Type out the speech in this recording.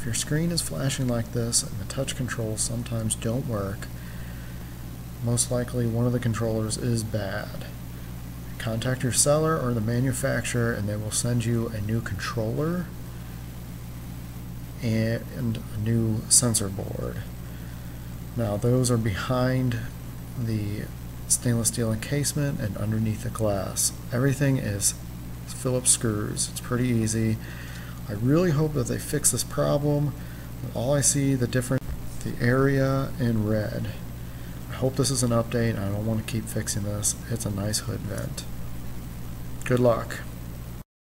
If your screen is flashing like this and the touch controls sometimes don't work, most likely one of the controllers is bad. Contact your seller or the manufacturer and they will send you a new controller and a new sensor board. Now those are behind the stainless steel encasement and underneath the glass. Everything is Phillips screws. It's pretty easy. I really hope that they fix this problem. All I see the area in red. I hope this is an update. I don't want to keep fixing this. It's a nice hood vent. Good luck.